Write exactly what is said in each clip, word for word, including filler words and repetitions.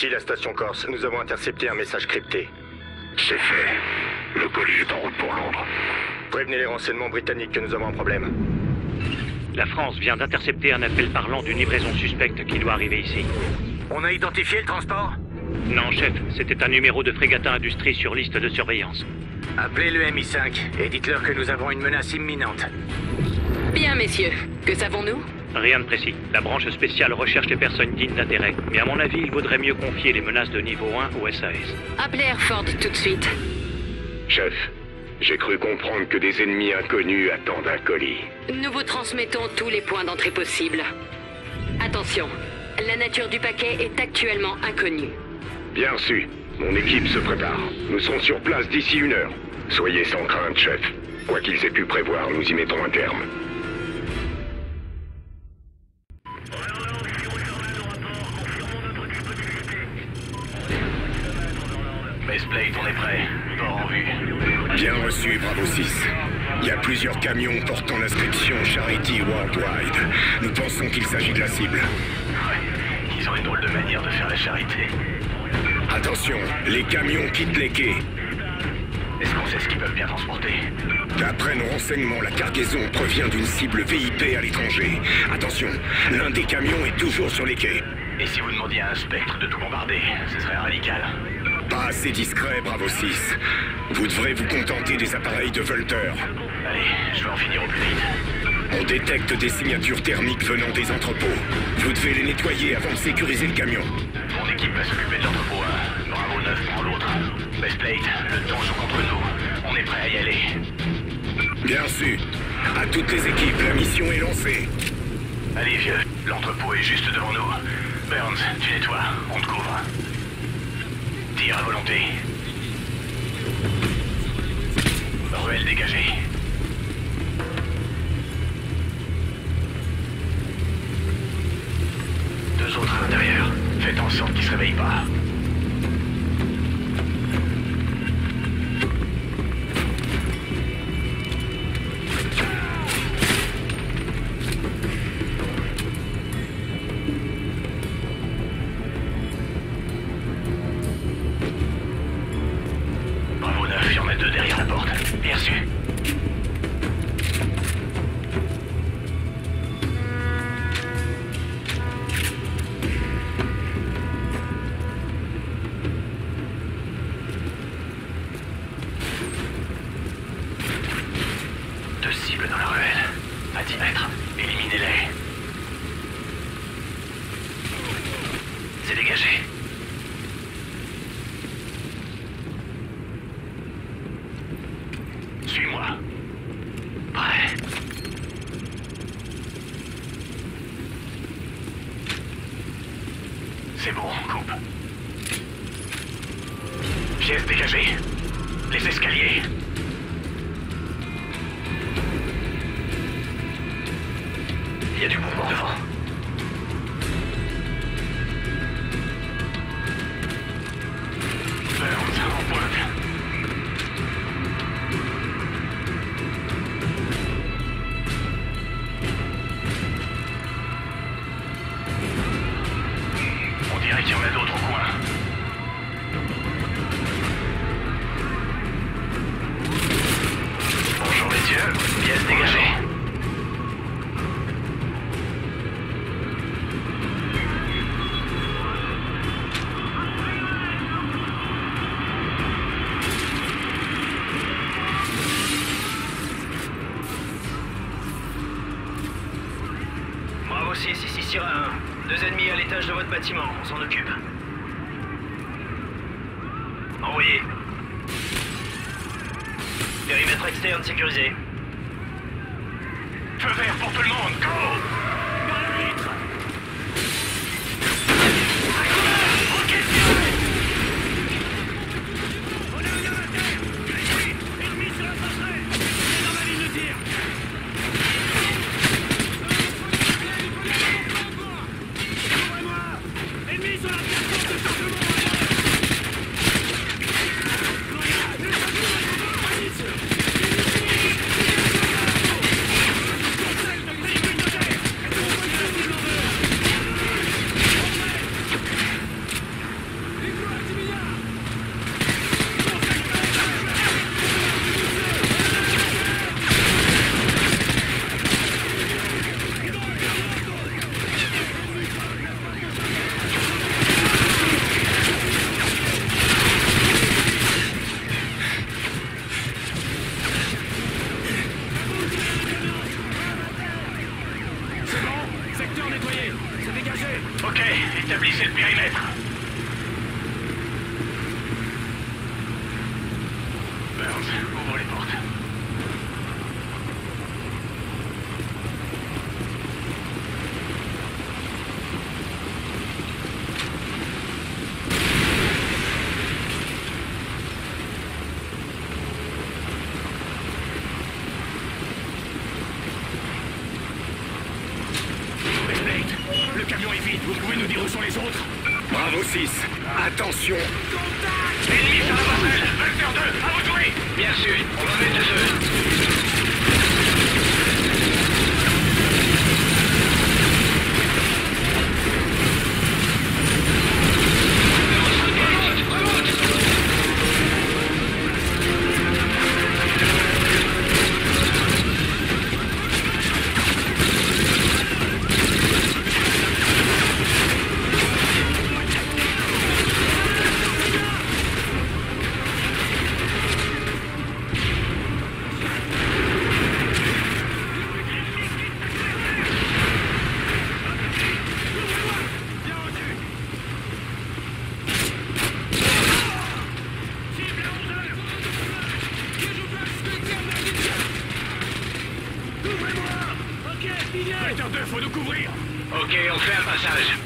Ici la station Corse, nous avons intercepté un message crypté. C'est fait. Le colis est en route pour Londres. Prévenez les renseignements britanniques que nous avons un problème. La France vient d'intercepter un appel parlant d'une livraison suspecte qui doit arriver ici. On a identifié le transport? Non, chef. C'était un numéro de Frégata Industrie sur liste de surveillance. Appelez le M I cinq et dites-leur que nous avons une menace imminente. Bien, messieurs. Que savons-nous? Rien de précis. La branche spéciale recherche les personnes dignes d'intérêt. Mais à mon avis, il vaudrait mieux confier les menaces de niveau un au S A S. Appelez Airford tout de suite. Chef, j'ai cru comprendre que des ennemis inconnus attendent un colis. Nous vous transmettons tous les points d'entrée possibles. Attention, la nature du paquet est actuellement inconnue. Bien reçu. Mon équipe se prépare. Nous serons sur place d'ici une heure. Soyez sans crainte, chef. Quoi qu'ils aient pu prévoir, nous y mettrons un terme. Plate, on est prêt. Port en vue. Bien reçu, Bravo six. Il y a plusieurs camions portant l'inscription Charity Worldwide. Nous pensons qu'il s'agit de la cible. Ouais, ils ont une drôle de manière de faire la charité. Attention, les camions quittent les quais. Est-ce qu'on sait ce qu'ils peuvent bien transporter? D'après nos renseignements, la cargaison provient d'une cible V I P à l'étranger. Attention, l'un des camions est toujours sur les quais. Et si vous demandiez à un spectre de tout bombarder, ce serait radical. Pas assez discret, Bravo six. Vous devrez vous contenter des appareils de Volter. Allez, je vais en finir au plus vite. On détecte des signatures thermiques venant des entrepôts. Vous devez les nettoyer avant de sécuriser le camion. Mon équipe va s'occuper de l'entrepôt un. Bravo neuf prend l'autre. Westplate, le temps joue contre nous. On est prêt à y aller. Bien reçu. À toutes les équipes, la mission est lancée. Allez, vieux. L'entrepôt est juste devant nous. Burns, tu nettoies. On te couvre. Tire à volonté. Ruelle dégagée. Deux autres à l'intérieur. Faites en sorte qu'ils se réveillent pas. C'est bon, coupe. Pièces dégagées. Les escaliers. Il y a du mouvement devant. Deux ennemis à l'étage de votre bâtiment, on s'en occupe. Envoyez. Périmètre externe sécurisé. Feu vert pour tout le monde, go! Sergeant, ouvre les portes. Le camion est vide, vous pouvez nous dire où sont les autres? Bravo six, attention! Contact! Ennemi par la bordelle, Volter deux, à vos tournées! Bien sûr, on va mettre à feu. Volter deux, faut nous couvrir. Ok, on fait un passage.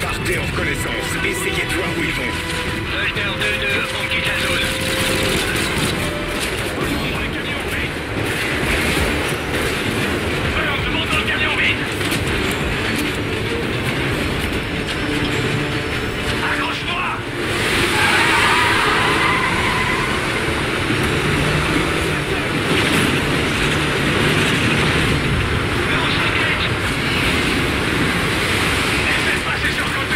Partez en reconnaissance, essayez de voir où ils vont. Volter deux deux, on quitte la zone. Rejoindre le camion vide. Alors, on demande dans le camion vide. Accroche-toi. Come on!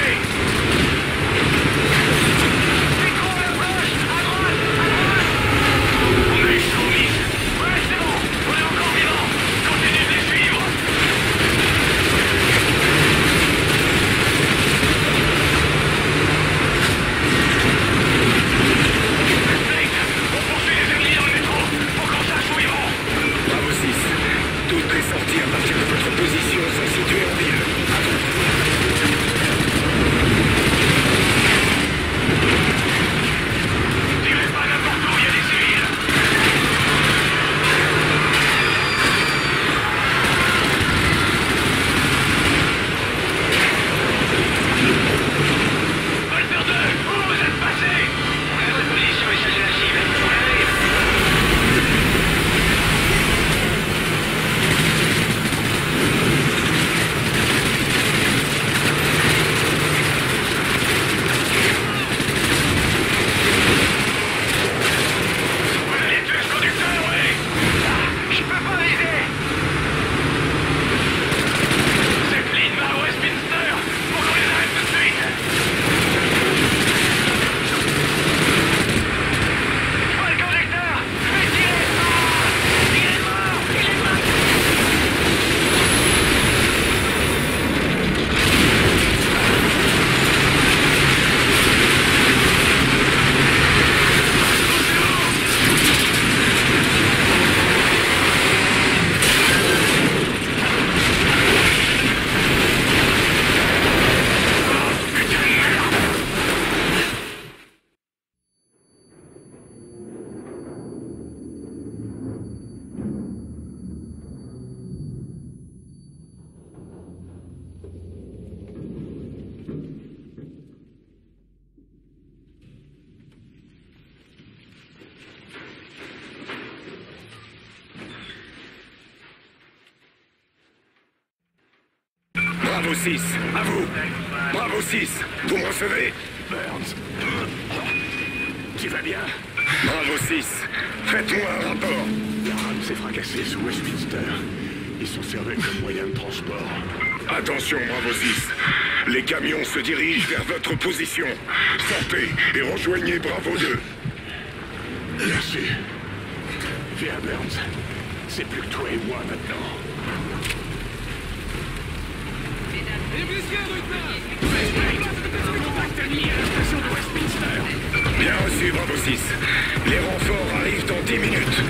Bravo six, à vous. Bravo six, vous me recevez? Burns. Qui va bien? Bravo six, faites-moi un rapport. La rame s'est fracassée sous Westminster. Ils s'en servaient comme moyen de transport. Attention, Bravo six. Les camions se dirigent vers votre position. Sortez et rejoignez Bravo deux. Merci. Viens, Burns. C'est plus que toi et moi maintenant. Bien reçu, Bravo six. Les renforts arrivent dans dix minutes.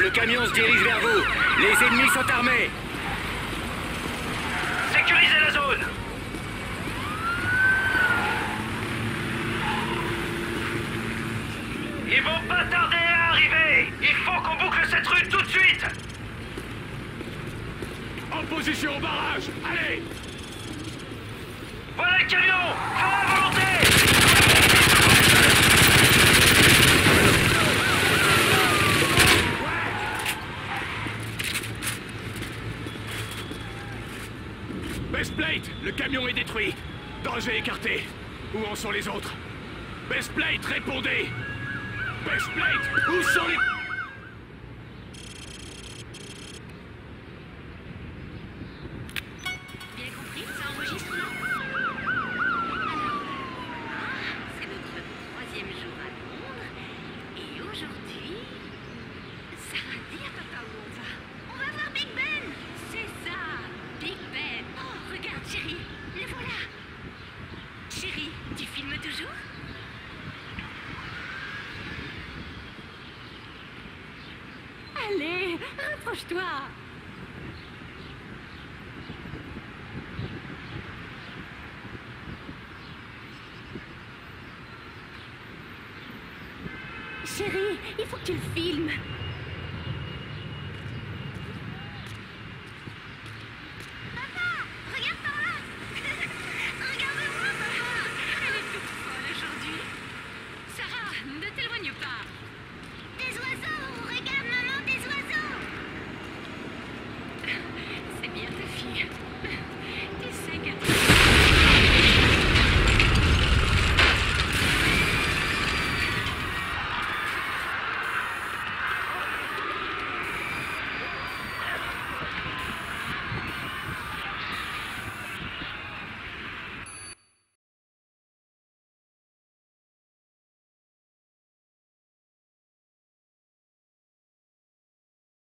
Le camion se dirige vers vous. Les ennemis sont armés. Sécurisez la zone. Ils vont pas tarder à arriver. Il faut qu'on boucle cette rue tout de suite. En position au barrage. Allez. Voilà le camion. Faut avancer. Bestplate, le camion est détruit. Danger écarté. Où en sont les autres? Bestplate, répondez. Bestplate, où sont les... Chérie, il faut que tu le filmes.